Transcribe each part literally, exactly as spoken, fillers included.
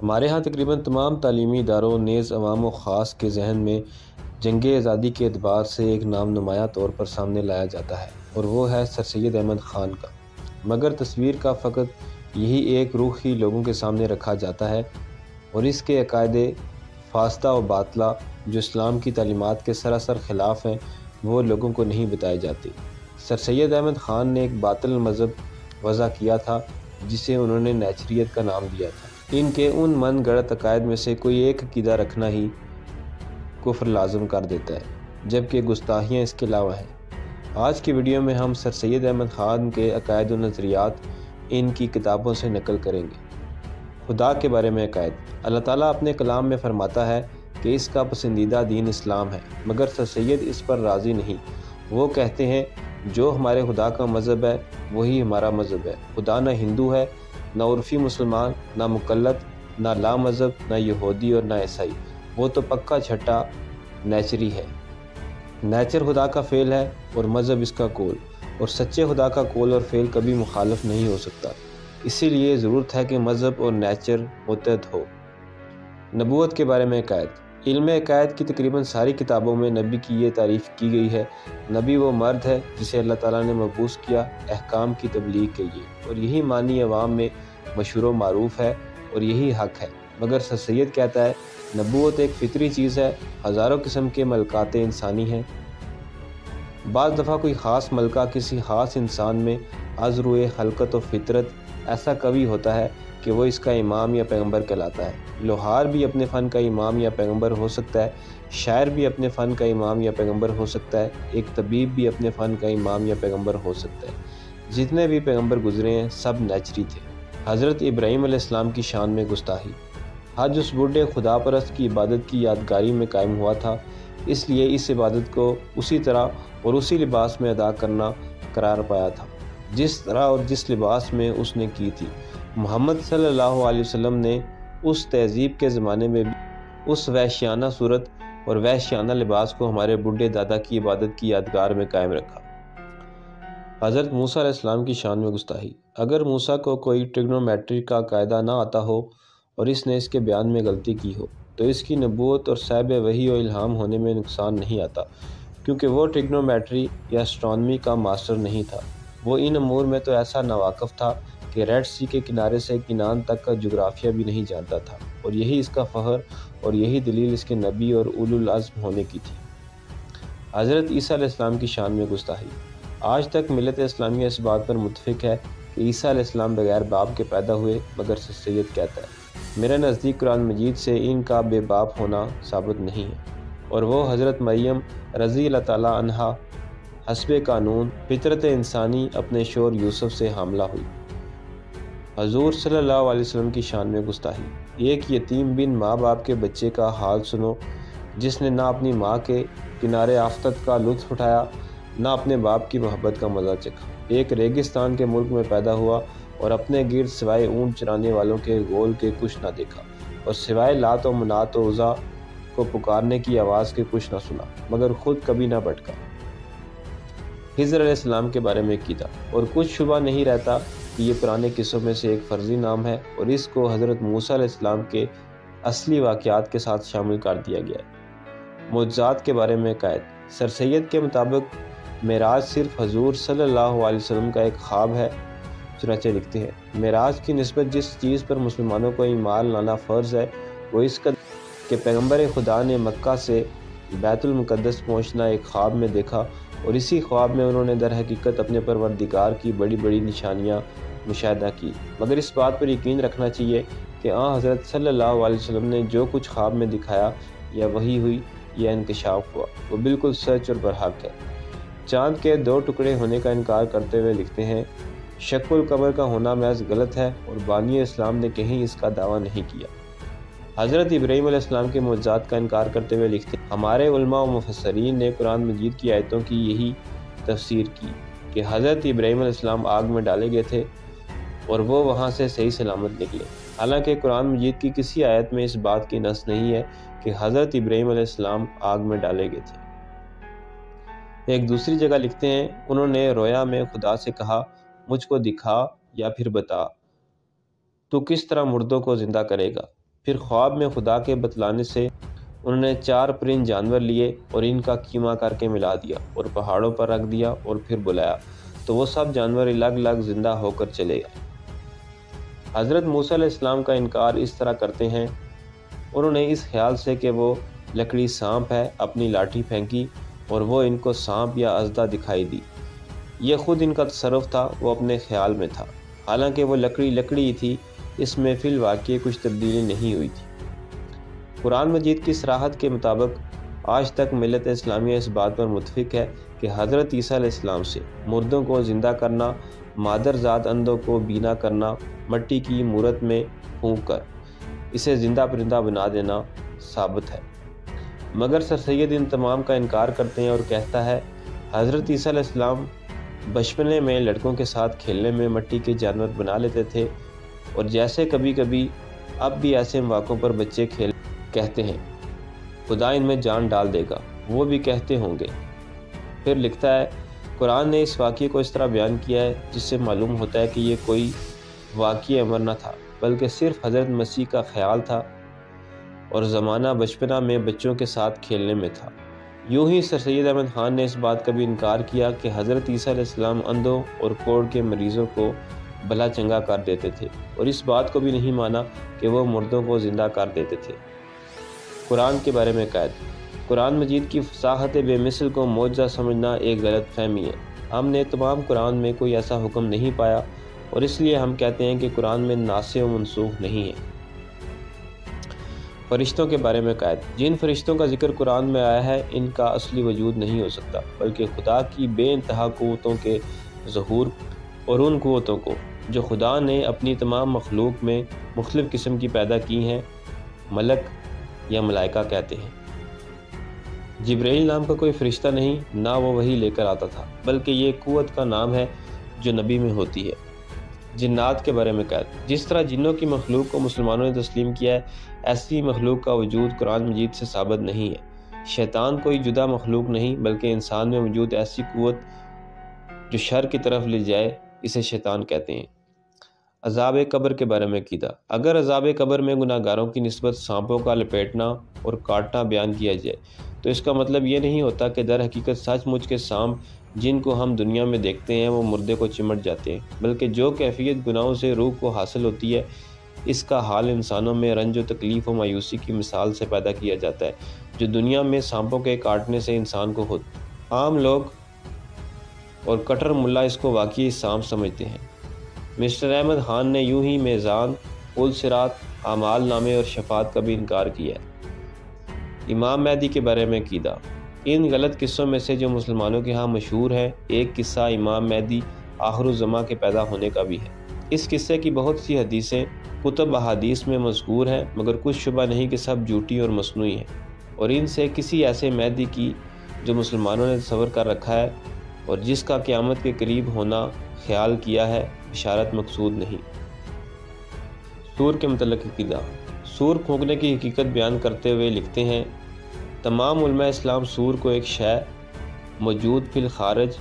हमारे यहाँ तकरीबन तमाम तालीमी इदारों नेज़ अवाम व ख़ास के जहन में जंग आज़ादी के अतबार से एक नाम नुमाया तौर पर सामने लाया जाता है और वो है सर सैयद अहमद ख़ान का। मगर तस्वीर का फ़कत यही एक रूख ही लोगों के सामने रखा जाता है और इसके अक़ायदे फास्ता व बातला जो इस्लाम की तालीमात के सरासर ख़िलाफ़ हैं वो लोगों को नहीं बताई जाती। सर सैयद अहमद ख़ान ने एक बातिल मज़हब वज़ा किया था जिसे उन्होंने नेचरीयत का नाम दिया था। इनके उन मन गढ़त अक़ायद में से कोई एक अक़ीदा रखना ही कुफ्र लाजम कर देता है, जबकि गुस्ताहियाँ इसके अलावा हैं। आज की वीडियो में हम सर सैयद अहमद ख़ान के अक़ायद व नज़रियात इनकी किताबों से नकल करेंगे। खुदा के बारे में अक़ायद। अल्लाह ताला अपने कलाम में फ़रमाता है कि इसका पसंदीदा दीन इस्लाम है, मगर सर सैयद इस पर राज़ी नहीं। वो कहते हैं जो हमारे खुदा का मज़हब है वही हमारा मज़हब है। खुदा ना हिंदू है, ना उर्फ़ी मुसलमान, ना मुकल्लत, ना ला मज़हब, ना यहूदी और ना ईसाई। वो तो पक्का छठा नेचरी है। नेचर खुदा का फ़ेल है और मज़हब इसका कोल, और सच्चे खुदा का कोल और फ़ेल कभी मुखालफ नहीं हो सकता। इसीलिए ज़रूरत है कि मज़हब और नेचर मुतहद हो। नबूवत के बारे में अक़ायद। इल्म अक़ायद की तकरीबन सारी किताबों में नबी की ये तारीफ़ की गई है। नबी वो मर्द है जिसे अल्लाह ताला ने मबूस किया अहकाम की तबलीग के लिए, और यही मानी अवाम में मशहूर व मारूफ़ है और यही हक़ है। मगर सर सैयद कहता है नबूवत एक फ़ितरी चीज़ है। हज़ारों किस्म के मलकात इंसानी हैं। बाज़ दफ़ा कोई ख़ास मलका किसी ख़ास इंसान में अज़रुए हलकत व फितरत ऐसा कवि होता है कि वो इसका इमाम या पैगंबर कहलाता है। लोहार भी अपने फ़न का इमाम या पैगंबर हो सकता है, शायर भी अपने फ़न का इमाम या पैगंबर हो सकता है, एक तबीब भी अपने फ़न का इमाम या पैगंबर हो सकता है। जितने भी पैगंबर गुजरे हैं सब नेचरी थे। हज़रत इब्राहीम अलैहिस्सलाम की शान में गुस्ताही। हज उस बूढ़े खुदा परस्त की इबादत की यादगारी में कायम हुआ था, इसलिए इस इबादत को उसी तरह और उसी लिबास में अदा करना करार पाया था जिस तरह और जिस लिबास में उसने की थी। मोहम्मद सल्लल्लाहु अलैहि वसल्लम ने उस तहजीब के ज़माने में उस वहशियाना सूरत और वहशियाना लिबास को हमारे बूढ़े दादा की इबादत की यादगार में कायम रखा। हज़रत मूसा अलैहिस्सलाम की शान में गुस्ताही। अगर मूसा को कोई ट्रिग्नोमेट्री का कायदा ना आता हो और इसने इसके बयान में गलती की हो तो इसकी नबूवत और साहिब वही और इल्हाम होने में नुकसान नहीं आता, क्योंकि वो ट्रिग्नोमेट्री या एस्ट्रोनॉमी का मास्टर नहीं था। वो इन अमूर में तो ऐसा नावाकफ़ था कि रेड सी के किनारे से कनान तक का जुग्राफिया भी नहीं जानता था, और यही इसका फ़हर और यही दलील इसके नबी और उलुल अज़्म होने की थी। हज़रत ईसा अलैहिस्सलाम की शान में गुस्ताही। आज तक मिलत इस्लामिया इस बात पर मुतफिक है कि ईसा अलैहिस्सलाम बगैर बाप के पैदा हुए, मगर सर सैयद कहता है मेरे नज़दीक कुरान मजीद से इनका बेबाप होना साबित नहीं है। और वो हज़रत मरियम रज़ी अल्लाह ताला अन्हा हस्बे कानून फितरत इंसानी अपने शोर यूसुफ से हमला हुई। हजूर सल्लल्लाहु अलैहि वसल्लम की शान में गुस्ताही। एक यतीम बिन माँ बाप के बच्चे का हाल सुनो जिसने ना अपनी माँ के किनारे आफ़त का लुत्फ़ उठाया ना अपने बाप की मोहब्बत का मज़ा चखा। एक रेगिस्तान के मुल्क में पैदा हुआ और अपने गिर्द सिवाय ऊँट चराने वालों के गोल के कुछ ना देखा, और सिवाय लात व मनात व उज़ा को पुकारने की आवाज़ के कुछ ना सुना, मगर ख़ुद कभी ना भटका। हिजर अलैहिस्सलाम के बारे में क़ीदा। और कुछ शुबा नहीं रहता कि ये पुराने किस्सों में से एक फ़र्जी नाम है, और इसको हज़रत मूसा अलैहिस्सलाम के असली वाक़ियात के साथ शामिल कर दिया गया है। मोजज़ात के बारे में अक़ायद। सर सैयद के मुताबिक मेराज सिर्फ हजूर सल्लल्लाहु अलैहि वसल्लम का एक ख्वाब है। चुनाचे लिखते हैं मेराज की निस्बत जिस चीज़ पर मुसलमानों को ईमान लाना फ़र्ज़ है वो इसका कि पैगम्बर खुदा ने मक्का से बैतुल मुक़द्दस पहुँचना एक ख्वाब में देखा, और इसी ख्वाब में उन्होंने दर हकीकत अपने परवरदिगार की बड़ी बड़ी निशानियाँ मुशाहिदा की। मगर इस बात पर यकीन रखना चाहिए कि आ हज़रत सल्लल्लाहु अलैहि वसल्लम ने जो कुछ ख्वाब में दिखाया या वही हुई या इंकशाफ हुआ वो बिल्कुल सच और बरहक है। चाँद के दो टुकड़े होने का इनकार करते हुए लिखते हैं शक्ल कबर का होना महज गलत है, और बानी इस्लाम ने कहीं इसका दावा नहीं किया। हज़रत इब्राहीम अलैहिस्सलाम के मोजज़ात का इनकार करते हुए लिखते हैं हमारे उलमा व मुफस्सरीन ने कुरान मजीद की आयतों की यही तफसीर की कि हज़रत इब्राहीम अलैहिस्सलाम आग में डाले गए थे और वो वहाँ से सही सलामत निकले। हालांकि कुरान मजीद की किसी आयत में इस बात की नस नहीं है कि हज़रत इब्राहीम अलैहिस्सलाम आग में डाले गए थे। एक दूसरी जगह लिखते हैं उन्होंने रोया में खुदा से कहा मुझको दिखा या फिर बता तू किस तरह मुर्दों को ज़िंदा करेगा। फिर ख्वाब में खुदा के बतलाने से उन्होंने चार परिंद जानवर लिए और इनका कीमा करके मिला दिया और पहाड़ों पर रख दिया और फिर बुलाया तो वो सब जानवर अलग अलग जिंदा होकर चले गए। हज़रत मूसा अलैहिस्सलाम का इनकार इस तरह करते हैं, उन्होंने इस ख्याल से कि वो लकड़ी सांप है अपनी लाठी फेंकी और वो इनको सांप या अजदा दिखाई दी। यह ख़ुद इनका तसरफ था, वो अपने ख्याल में था, हालांकि वो लकड़ी लकड़ी ही थी, इसमें फिल वाक़ई कुछ तब्दीली नहीं हुई थी। कुरान मजीद की सराहत के मुताबिक आज तक मिलत इस्लामिया इस बात पर मुतफिक है कि हज़रत ईसा अलैहिस्सलाम से मुर्दों को ज़िंदा करना, मादरजात अंधों को बीना करना, मट्टी की मूरत में फूंक कर इसे ज़िंदा परिंदा बना देना साबित है। मगर सर सैयद इन तमाम का इनकार करते हैं और कहता है हज़रत ईसा अलैहिस्सलाम बचपने में लड़कों के साथ खेलने में मट्टी के जानवर बना लेते थे और जैसे कभी कभी अब भी ऐसे मौक़ों पर बच्चे खेल कहते हैं खुदा इनमें जान डाल देगा, वो भी कहते होंगे। फिर लिखता है कुरान ने इस वाक़े को इस तरह बयान किया है जिससे मालूम होता है कि ये कोई वाक़ई अमर न था बल्कि सिर्फ हज़रत मसीह का ख्याल था और ज़माना बचपना में बच्चों के साथ खेलने में था। यूं ही सर सैयद अहमद ख़ान ने इस बात का भी इनकार किया कि हज़रत ईसा अलैहिस्सलाम अंधों और कोढ़ के मरीज़ों को भला चंगा कर देते थे और इस बात को भी नहीं माना कि वो मुर्दों को ज़िंदा कर देते थे। कुरान के बारे में कैद, कुरान मजीद की फसाहत बेमिसल को मोजज़ा समझना एक गलत फहमी है। हमने तमाम कुरान में कोई ऐसा हुक्म नहीं पाया और इसलिए हम कहते हैं कि कुरान में नासेख़ व मंसूख़ नहीं है। फ़रिश्तों के बारे में कैद, जिन फ़रिश्तों का जिक्र कुरान में आया है इनका असली वजूद नहीं हो सकता बल्कि खुदा की बेइंतहा क़ुव्वतों के ज़हूर और उन क़ुव्वतों को जो खुदा ने अपनी तमाम मखलूक में मुख्तलिफ़ किस्म की पैदा की हैं मलक या मलाइका कहते हैं। जिब्राइल नाम का कोई फ़रिश्ता नहीं, ना वो वही लेकर आता था, बल्कि ये क़ुव्वत का नाम है जो नबी में होती है। जिन्नात के बारे में कैद, जिस तरह जिन्नों की मखलूक को मुसलमानों ने तस्लीम किया है ऐसी मखलूक का वजूद कुरान मजीद से साबित नहीं है। शैतान कोई जुदा मखलूक नहीं बल्कि इंसान में मौजूद ऐसी क़ुव्वत जो शर की तरफ ले जाए इसे शैतान कहते हैं। अजाबे कब्र के बारे में क़ीदा, अगर अजाबे कब्र में गुनाहगारों की निस्बत सांपों का लपेटना और काटना बयान किया जाए तो इसका मतलब ये नहीं होता कि दर हकीकत सचमुच के सांप जिनको हम दुनिया में देखते हैं वो मुर्दे को चिमट जाते हैं, बल्कि जो कैफियत गुनाहों से रूह को हासिल होती है इसका हाल इंसानों में रंज व तकलीफ़ व मायूसी की मिसाल से पैदा किया जाता है जो दुनिया में सांपों के काटने से इंसान को होता है। आम लोग और कट्टर मुल्ला इसको वाकई सांप समझते हैं। मिस्टर अहमद ख़ान ने यूं ही मेजान उल सिरात, आमाल नामे और शफात का भी इनकार किया है। इमाम मैदी के बारे में क़ीदा, इन गलत किस्सों में से जो मुसलमानों के यहाँ मशहूर है एक किस्सा इमाम मैदी आखिरुज़्ज़मा के पैदा होने का भी है। इस किस्से की बहुत सी हदीसें कुतुब हदीस में मज़कूर हैं मगर कुछ शुबा नहीं कि सब झूठी और मसनूई हैं और इनसे किसी ऐसे मैदी की जो मुसलमानों ने तस्वर कर रखा है और जिसका क़यामत के करीब होना ख्याल किया है इशारत मकसूद नहीं। सूर के मतलब अक़ीदा, सूर फूंकने की हकीकत बयान करते हुए लिखते हैं तमाम उलमा इस्लाम सूर को एक शय मौजूद फिल खारिज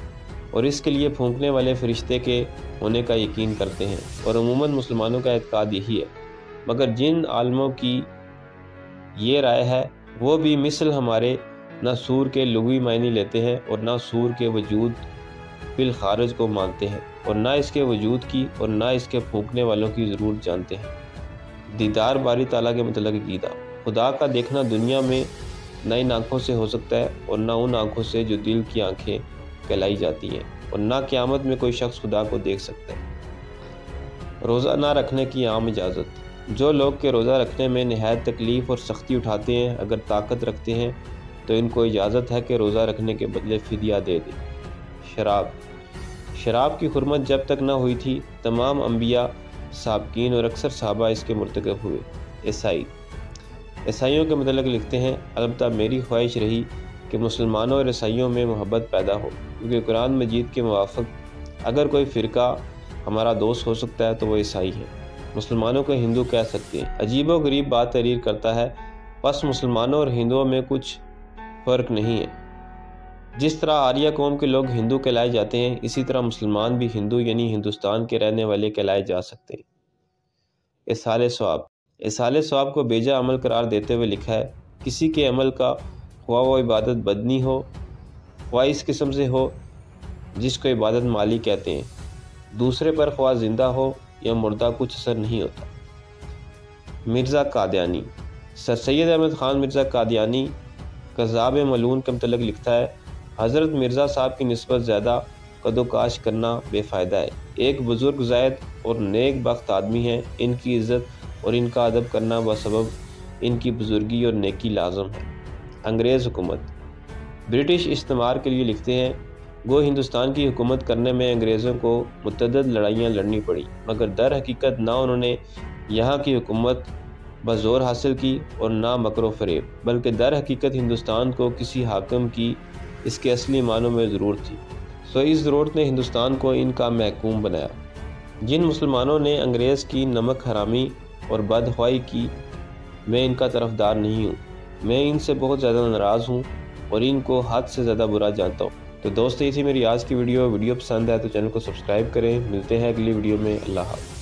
और इसके लिए फूंकने वाले फरिश्ते के होने का यकीन करते हैं और अमूमन मुसलमानों का एतकाद यही है, मगर जिन आलमों की ये राय है वो भी मिसल हमारे ना सूर के लुग़वी मायने लेते हैं और ना सूर के वजूद फिल खारिज को मानते हैं और ना इसके वजूद की और ना इसके फूंकने वालों की ज़रूरत जानते हैं। दीदार बारी ताला के मतलब अक़ीदा, खुदा का देखना दुनिया में ना इन आँखों से हो सकता है और ना उन आँखों से जो दिल की आँखें कहलाई जाती हैं और ना क़यामत में कोई शख्स खुदा को देख सकता है। रोज़ा ना रखने की आम इजाज़त, जो लोग के रोज़ा रखने में नहायत तकलीफ़ और सख्ती उठाते हैं अगर ताकत रखते हैं तो इनको इजाज़त है कि रोज़ा रखने के बदले फिदिया दे दें। शराब, शराब की हुरमत जब तक ना हुई थी तमाम अंबिया साबकीन और अक्सर साहबा इसके मुर्तकब हुए। ईसाई, ईसाइयों के मतलब लिखते हैं अलबत्ता मेरी ख्वाहिश रही कि मुसलमानों और ईसाइयों में मोहब्बत पैदा हो क्योंकि कुरान मजीद के मुवाफ़िक़ अगर कोई फ़िरका हमारा दोस्त हो सकता है तो वह ईसाई है, मुसलमानों को हिंदू कह सकते हैं। अजीब व गरीब बात तहरीर करता है, बस मुसलमानों और हिंदुओं में कुछ फ़र्क नहीं है। जिस तरह आर्या कौम के लोग हिंदू कहलाए जाते हैं इसी तरह मुसलमान भी हिंदू यानी हिंदुस्तान के रहने वाले कहलाए जा सकते हैं। इसाले स्वाब, इसाले सवाब को बेजा अमल करार देते हुए लिखा है, किसी के अमल का ख्वा व इबादत बदनी हो, ख्वा इस किस्म से हो जिसको इबादत माली कहते हैं, दूसरे पर ख्वा जिंदा हो या मुर्दा कुछ असर नहीं होता। मिर्ज़ा क़ादियानी। सर सैयद अहमद ख़ान मिर्ज़ा क़ादियानी कज़्ज़ाबे मलऊन के मतलब लिखता है, हज़रत मिर्ज़ा साहब की नस्बत ज़्यादा कदोकाश करना बेफ़ायदा है, एक बुज़ुर्ग जायद और नेक बख्त आदमी हैं, इनकी इज़्ज़त और इनका अदब करना बसबब इनकी बुजुर्गी और नेकी लाजम है। अंग्रेज़ हुकूमत। ब्रिटिश इस्तेमार के लिए लिखते हैं, गो हिंदुस्तान की हुकूमत करने में अंग्रेज़ों को मुतअद्दिद लड़ाइयाँ लड़नी पड़ी, मगर दर हकीकत ना उन्होंने यहाँ की हुकूमत बज़ोर हासिल की और ना मकरो फरेब, बल्कि दर हकीकत हिंदुस्तान को किसी हाकिम की इसके असली मानों में ज़रूरत थी, सो इस ज़रूरत ने हिंदुस्तान को इनका महकूम बनाया। जिन मुसलमानों ने अंग्रेज़ की नमक हरामी और बदख्वाही की, मैं इनका तरफदार नहीं हूँ, मैं इनसे बहुत ज़्यादा नाराज़ हूँ और इनको हद से ज़्यादा बुरा जानता हूँ। तो दोस्तों, ये थी मेरी आज की वीडियो। वीडियो पसंद आए तो चैनल को सब्सक्राइब करें। मिलते हैं अगली वीडियो में। अल्लाह हाफ़िज़।